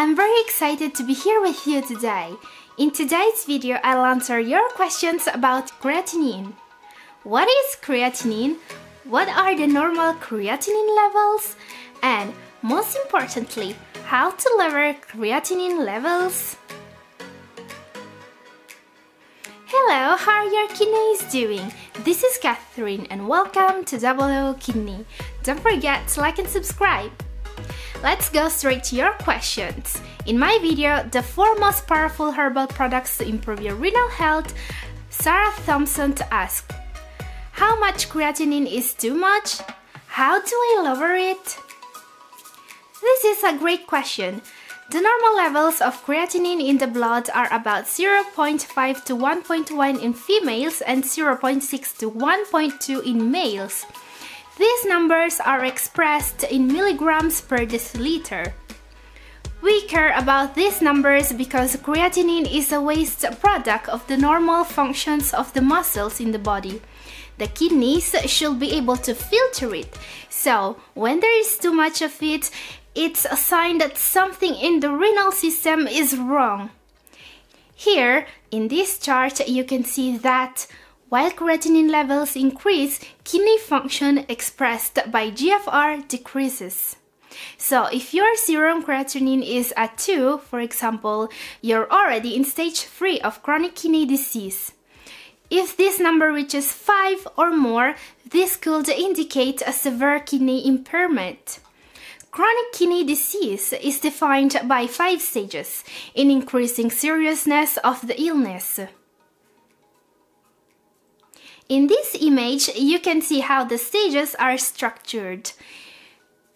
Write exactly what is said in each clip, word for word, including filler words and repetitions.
I'm very excited to be here with you today. In today's video, I'll answer your questions about creatinine. What is creatinine? What are the normal creatinine levels? And most importantly, how to lower creatinine levels? Hello, how are your kidneys doing? This is Catherine and welcome to Double O Kidney. Don't forget to like and subscribe. Let's go straight to your questions. In my video, the four most powerful herbal products to improve your renal health, Sarah Thompson asked, how much creatinine is too much? How do I lower it? This is a great question. The normal levels of creatinine in the blood are about zero point five to one point one in females and zero point six to one point two in males. These numbers are expressed in milligrams per deciliter. We care about these numbers because creatinine is a waste product of the normal functions of the muscles in the body. The kidneys should be able to filter it, so when there is too much of it, it's a sign that something in the renal system is wrong. Here, in this chart, you can see that while creatinine levels increase, kidney function expressed by G F R decreases. So, if your serum creatinine is at two, for example, you're already in stage three of chronic kidney disease. If this number reaches five or more, this could indicate a severe kidney impairment. Chronic kidney disease is defined by five stages, in increasing seriousness of the illness. In this image, you can see how the stages are structured.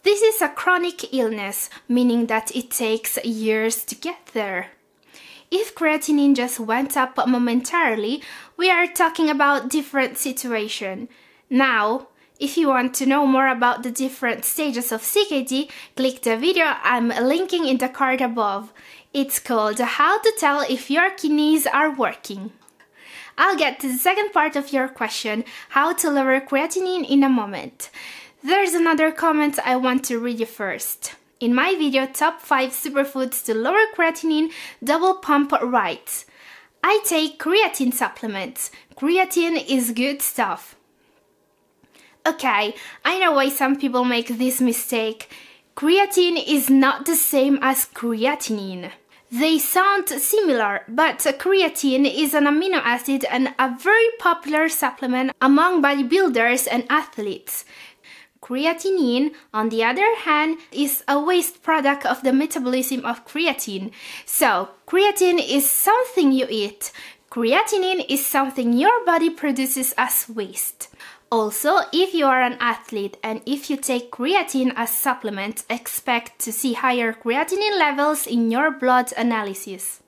This is a chronic illness, meaning that it takes years to get there. If creatinine just went up momentarily, we are talking about different situation. Now, if you want to know more about the different stages of C K D, click the video I'm linking in the card above. It's called How to Tell If Your Kidneys Are Working. I'll get to the second part of your question, how to lower creatinine, in a moment. There's another comment I want to read you first. In my video Top five Superfoods to Lower Creatinine, Double Pump writes, I take creatine supplements. Creatine is good stuff. Okay, I know why some people make this mistake. Creatine is not the same as creatinine. They sound similar, but creatine is an amino acid and a very popular supplement among bodybuilders and athletes. Creatinine, on the other hand, is a waste product of the metabolism of creatine. So, creatine is something you eat. Creatinine is something your body produces as waste. Also, if you are an athlete and if you take creatine as supplement, expect to see higher creatinine levels in your blood analysis.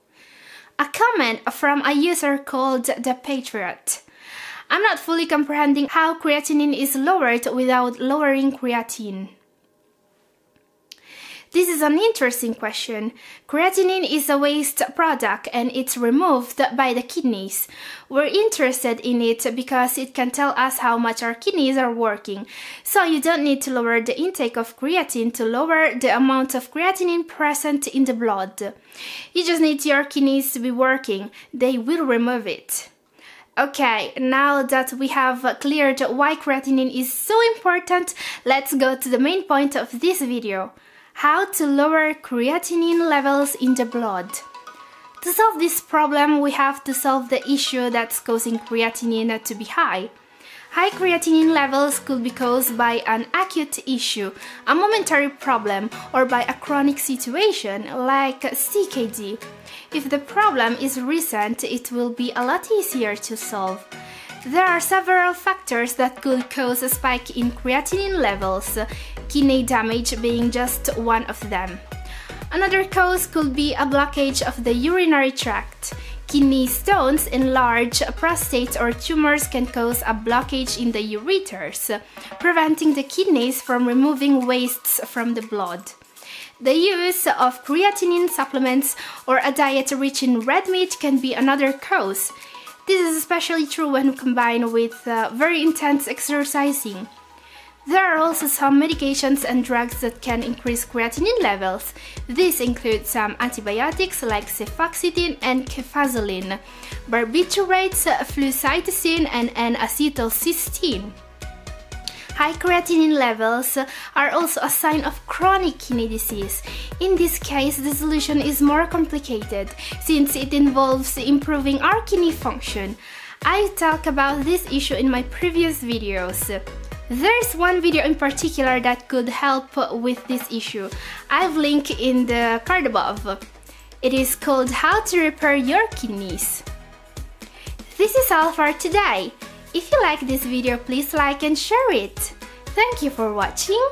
A comment from a user called The Patriot. I'm not fully comprehending how creatinine is lowered without lowering creatine. This is an interesting question. Creatinine is a waste product and it's removed by the kidneys. We're interested in it because it can tell us how much our kidneys are working. So you don't need to lower the intake of creatine to lower the amount of creatinine present in the blood. You just need your kidneys to be working. They will remove it. Okay, now that we have cleared why creatinine is so important, let's go to the main point of this video. How to lower creatinine levels in the blood. To solve this problem, we have to solve the issue that's causing creatinine to be high. High creatinine levels could be caused by an acute issue, a momentary problem, or by a chronic situation like C K D. If the problem is recent, it will be a lot easier to solve. There are several factors that could cause a spike in creatinine levels, kidney damage being just one of them. Another cause could be a blockage of the urinary tract. Kidney stones, enlarged prostates or tumors can cause a blockage in the ureters, preventing the kidneys from removing wastes from the blood. The use of creatinine supplements or a diet rich in red meat can be another cause. This is especially true when combined with uh, very intense exercising. There are also some medications and drugs that can increase creatinine levels. These include some antibiotics like cefoxitin and cefazolin, barbiturates, flucytosine and N acetylcysteine. High creatinine levels are also a sign of chronic kidney disease. In this case, the solution is more complicated since it involves improving our kidney function. I talked about this issue in my previous videos. There's one video in particular that could help with this issue. I've linked in the card above. It is called How to Repair Your Kidneys. This is all for today. If you like this video, please like and share it. Thank you for watching.